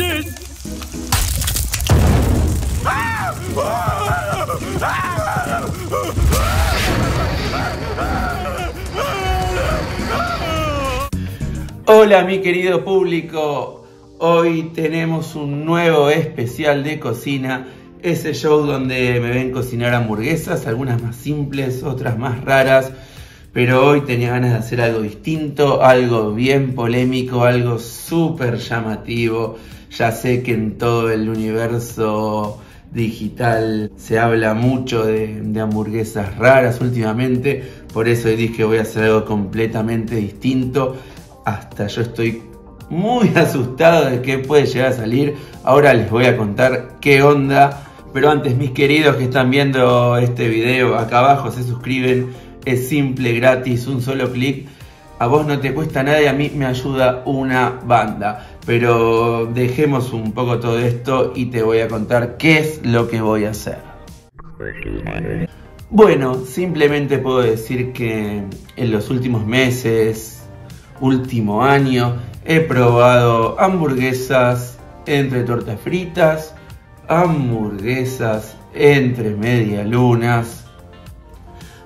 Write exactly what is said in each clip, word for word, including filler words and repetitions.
manches! Hola mi querido público, hoy tenemos un nuevo especial de cocina, ese show donde me ven cocinar hamburguesas, algunas más simples, otras más raras, pero hoy tenía ganas de hacer algo distinto, algo bien polémico, algo súper llamativo. Ya sé que en todo el universo digital se habla mucho de, de hamburguesas raras últimamente, por eso dije voy a hacer algo completamente distinto. Hasta yo estoy muy asustado de qué puede llegar a salir. Ahora les voy a contar qué onda. Pero antes, mis queridos que están viendo este video, acá abajo se suscriben. Es simple, gratis, un solo clic. A vos no te cuesta nada y a mí me ayuda una banda. Pero dejemos un poco todo esto y te voy a contar qué es lo que voy a hacer. Bueno, simplemente puedo decir que en los últimos meses, último año, he probado hamburguesas entre tortas fritas, hamburguesas entre medialunas.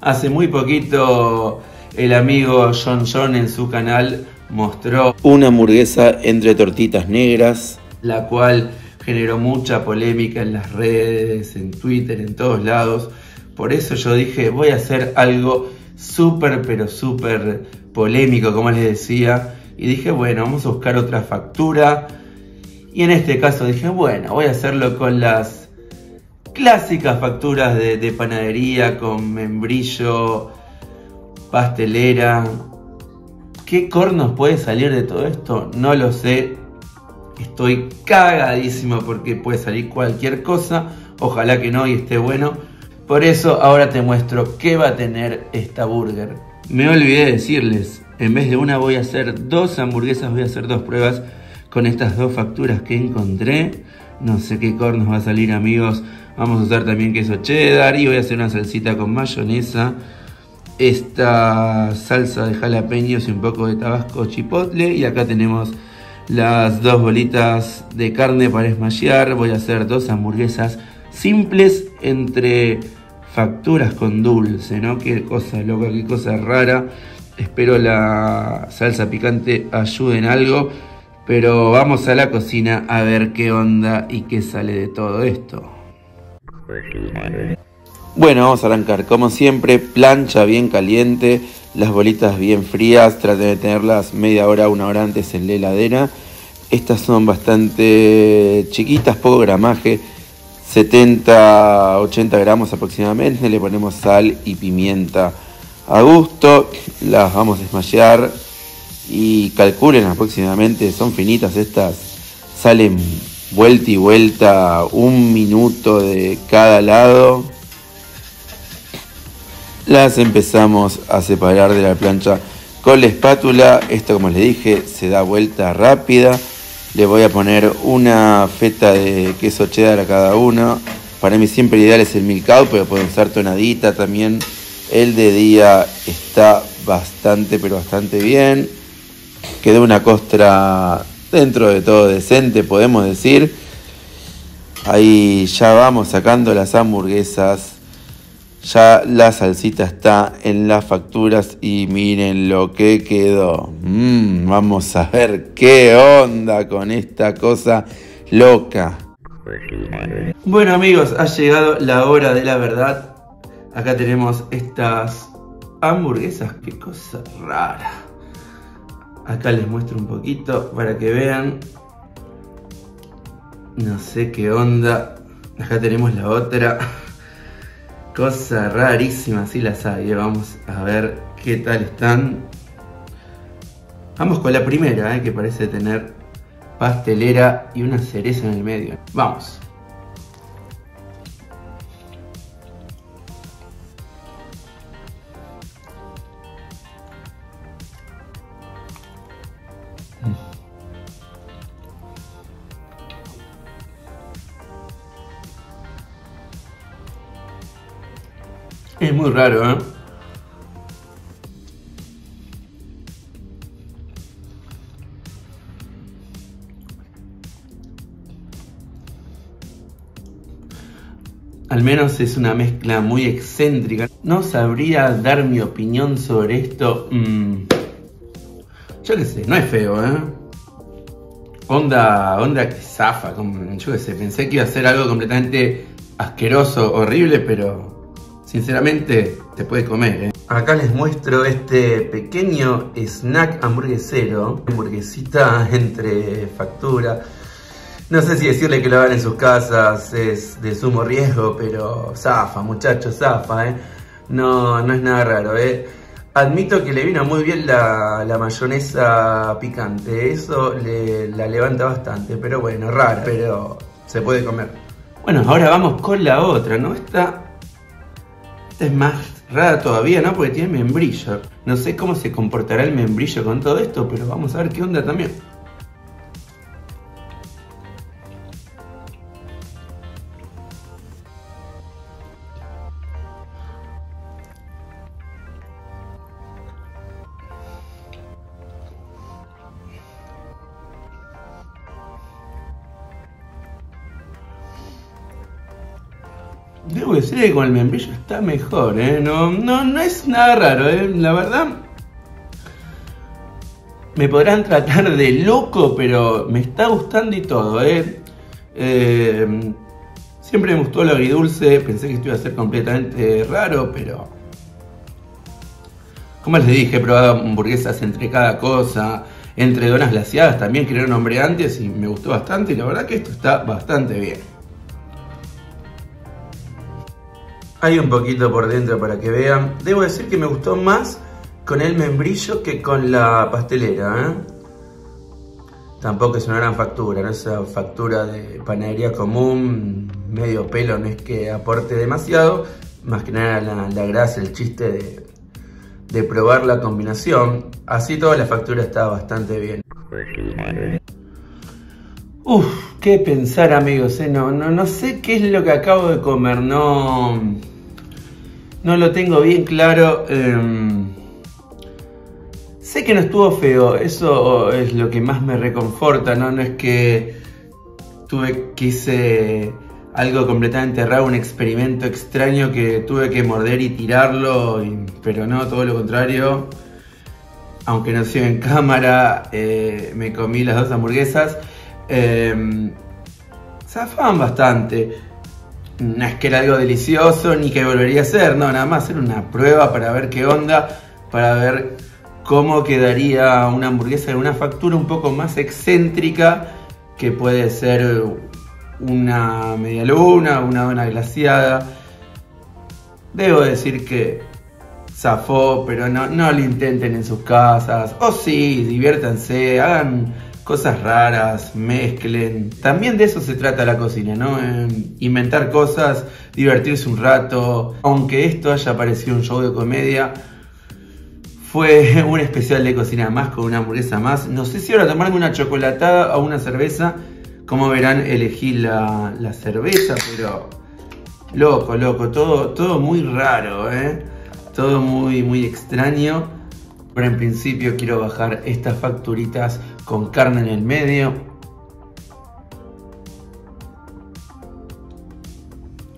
Hace muy poquito el amigo John John en su canal mostró una hamburguesa entre tortitas negras, la cual generó mucha polémica en las redes, en Twitter, en todos lados. Por eso yo dije, voy a hacer algo súper pero súper polémico, como les decía. Y dije, bueno, vamos a buscar otra factura. Y en este caso dije, bueno, voy a hacerlo con las clásicas facturas de, de panadería, con membrillo, pastelera. ¿Qué cornos puede salir de todo esto? No lo sé. Estoy cagadísimo porque puede salir cualquier cosa. Ojalá que no y esté bueno. Por eso ahora te muestro qué va a tener esta burger. Me olvidé decirles, en vez de una voy a hacer dos hamburguesas, voy a hacer dos pruebas con estas dos facturas que encontré. No sé qué cornos va a salir, amigos. Vamos a usar también queso cheddar y voy a hacer una salsita con mayonesa, esta salsa de jalapeños y un poco de tabasco chipotle. Y acá tenemos las dos bolitas de carne para esmallar. Voy a hacer dos hamburguesas simples entre facturas con dulce, ¿no? Qué cosa loca, qué cosa rara. Espero la salsa picante ayude en algo. Pero vamos a la cocina a ver qué onda y qué sale de todo esto. Bueno, vamos a arrancar. Como siempre, plancha bien caliente, las bolitas bien frías. Traten de tenerlas media hora, una hora antes en la heladera. Estas son bastante chiquitas, poco gramaje. setenta a ochenta gramos aproximadamente. Le ponemos sal y pimienta a gusto. Las vamos a esmallar. Y calculen aproximadamente, son finitas estas, salen vuelta y vuelta, un minuto de cada lado. Las empezamos a separar de la plancha con la espátula. Esto, como les dije, se da vuelta rápida. Le voy a poner una feta de queso cheddar a cada uno. Para mí siempre ideal es el milkau, pero pueden usar tonadita también. El de día está bastante, pero bastante bien. Quedó una costra dentro de todo decente, podemos decir. Ahí ya vamos sacando las hamburguesas. Ya la salsita está en las facturas y miren lo que quedó. Mm, vamos a ver qué onda con esta cosa loca. Bueno amigos, ha llegado la hora de la verdad. Acá tenemos estas hamburguesas, qué cosa rara. Acá les muestro un poquito para que vean. No sé qué onda. Acá tenemos la otra. Cosa rarísima, sí las hay. Vamos a ver qué tal están. Vamos con la primera, eh, que parece tener pastelera y una cereza en el medio. Vamos. Es muy raro, ¿eh? Al menos es una mezcla muy excéntrica. No sabría dar mi opinión sobre esto. Mm. Yo qué sé, no es feo, ¿eh? Onda, onda que zafa. Como, yo qué sé, pensé que iba a ser algo completamente asqueroso, horrible, pero sinceramente te puede comer, ¿eh? Acá les muestro este pequeño snack hamburguesero. Hamburguesita entre factura. No sé si decirle que lo hagan en sus casas es de sumo riesgo, pero zafa, muchachos, zafa, ¿eh? No, no es nada raro, ¿eh? Admito que le vino muy bien la, la mayonesa picante, eso le, la levanta bastante, pero bueno, raro, pero se puede comer. Bueno, ahora vamos con la otra, ¿no? Esta, esta es más rara todavía, ¿no? Porque tiene membrillo. No sé cómo se comportará el membrillo con todo esto, pero vamos a ver qué onda también. Debo decir que con el membrillo está mejor, ¿eh? No, no, no es nada raro, ¿eh? La verdad, me podrán tratar de loco, pero me está gustando y todo, ¿eh? Eh, siempre me gustó lo agridulce, pensé que esto iba a ser completamente raro, pero... Como les dije, he probado hamburguesas entre cada cosa, entre donas glaciadas, también que era un nombre antes y me gustó bastante, y la verdad que esto está bastante bien. Hay un poquito por dentro para que vean. Debo decir que me gustó más con el membrillo que con la pastelera, ¿eh? Tampoco es una gran factura, ¿no? Esa factura de panadería común, medio pelo, no es que aporte demasiado. Más que nada la, la grasa, el chiste de, de probar la combinación. Así toda la factura está bastante bien. Uf, qué pensar, amigos, ¿eh? No, no, no sé qué es lo que acabo de comer, no... No lo tengo bien claro. Eh, sé que no estuvo feo. Eso es lo que más me reconforta, ¿no? No es que tuve que hice algo completamente raro, un experimento extraño que tuve que morder y tirarlo. Y, pero no, todo lo contrario. Aunque no siga en cámara, eh, me comí las dos hamburguesas. Eh, zafaban bastante. No es que era algo delicioso, ni que volvería a ser, no, nada más era una prueba para ver qué onda, para ver cómo quedaría una hamburguesa en una factura un poco más excéntrica, que puede ser una media luna, una dona glaciada. Debo decir que zafó, pero no, no lo intenten en sus casas, o sí, diviértanse, hagan cosas raras, mezclen. También de eso se trata la cocina, ¿no? Eh, inventar cosas, divertirse un rato. Aunque esto haya parecido un show de comedia, fue un especial de cocina más con una hamburguesa más. No sé si ahora tomarme una chocolatada o una cerveza. Como verán, elegí la, la cerveza, pero... Loco, loco, todo, todo muy raro, ¿eh? Todo muy, muy extraño. Pero en principio quiero bajar estas facturitas con carne en el medio.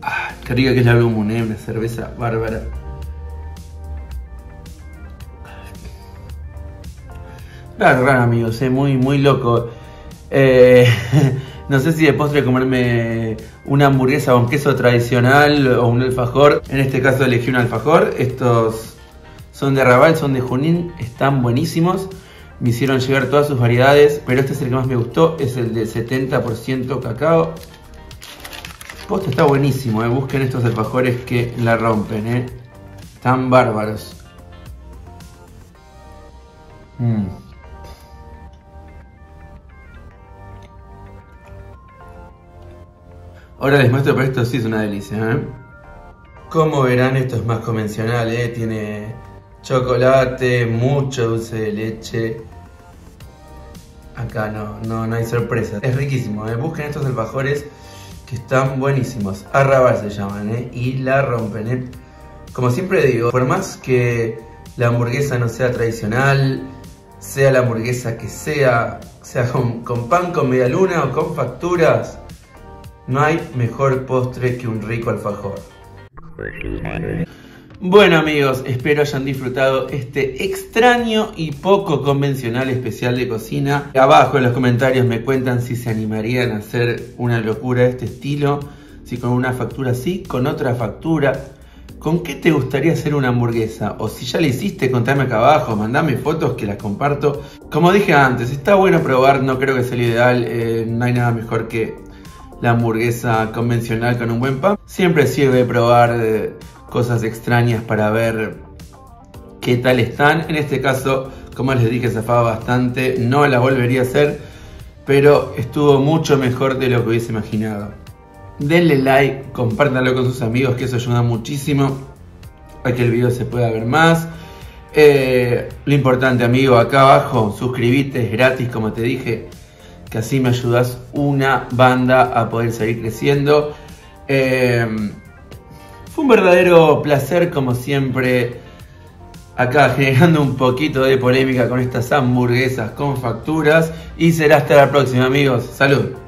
Ah, qué rica que es la Blue, ¿eh? Una cerveza bárbara. Raro, raro, amigos, ¿eh? Muy, muy loco. Eh, no sé si de postre comerme una hamburguesa con queso tradicional o un alfajor. En este caso elegí un alfajor. Estos son de Raval, son de Junín, están buenísimos. Me hicieron llegar todas sus variedades, pero este es el que más me gustó, es el de setenta por ciento cacao. Posta está buenísimo, ¿eh? Busquen estos alfajores que la rompen, ¿eh? Están bárbaros. Mm. Ahora les muestro, pero esto sí es una delicia, ¿eh? Como verán, esto es más convencional, ¿eh? Tiene... chocolate, mucho dulce de leche. Acá no, no, no hay sorpresa. Es riquísimo, ¿eh? Busquen estos alfajores que están buenísimos. Arrabal se llaman, ¿eh? Y la rompen, ¿eh? Como siempre digo, por más que la hamburguesa no sea tradicional, sea la hamburguesa que sea, sea con, con pan, con media luna o con facturas, No hay mejor postre que un rico alfajor. Bueno amigos, espero hayan disfrutado este extraño y poco convencional especial de cocina. Abajo en los comentarios me cuentan si se animarían a hacer una locura de este estilo. Si con una factura sí, con otra factura. ¿Con qué te gustaría hacer una hamburguesa? O si ya la hiciste, contame acá abajo, mandame fotos que las comparto. Como dije antes, está bueno probar, no creo que sea lo ideal. Eh, no hay nada mejor que la hamburguesa convencional con un buen pan. Siempre sirve probar eh, cosas extrañas para ver qué tal están. En este caso, como les dije, zafaba bastante. No la volvería a hacer, pero estuvo mucho mejor de lo que hubiese imaginado. Denle like, compártanlo con sus amigos, que eso ayuda muchísimo a que el video se pueda ver más. Eh, lo importante, amigo, acá abajo, suscribite, es gratis, como te dije, que así me ayudas una banda a poder seguir creciendo. Eh, fue un verdadero placer, como siempre, acá generando un poquito de polémica con estas hamburguesas con facturas. Y será hasta la próxima, amigos. Salud.